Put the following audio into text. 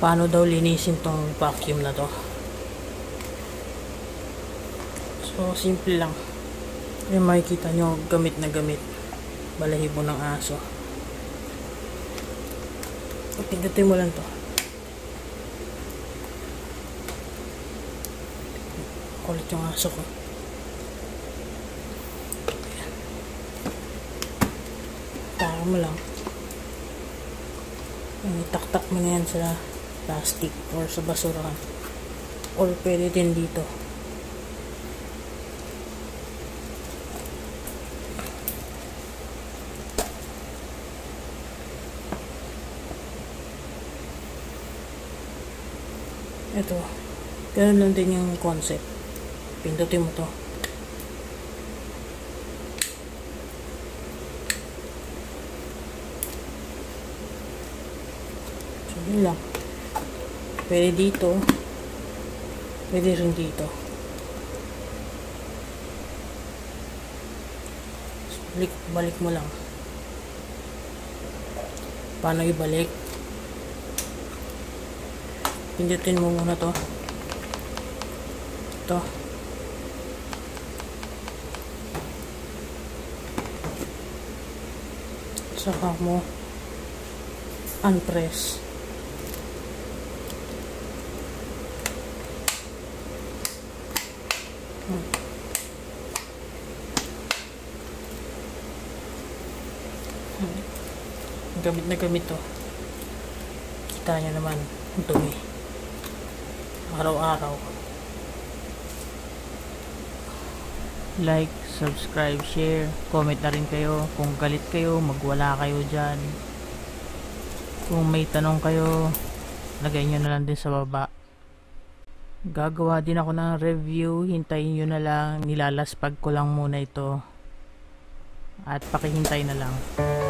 paano daw linisin tong vacuum na to. So simple lang. Yung makikita nyo gamit na gamit balahibo ng aso. Pindutin mo lang to. Kulit yung aso ko. Tara mo lang. Itaktak mo na yan sa plastic or sa basurahan. Or pwede din dito. Ito. Ganun lang din yung concept. Pindutin mo to. Yun lang. Pwede dito. Pwede rin dito. Balik mo lang. Paano ibalik? Pindutin mo muna to. Ito. Saka mo unpress. Gamit na gamit to. Kita nyo naman ang dumi araw-araw. Like, subscribe, share, comment na rin kayo. Kung galit kayo, magwala kayo dyan. Kung may tanong kayo, lagay nyo na lang din sa baba. Gagawa din ako ng review, hintayin nyo na lang, nilalaspag ko lang muna ito at pakihintay na lang.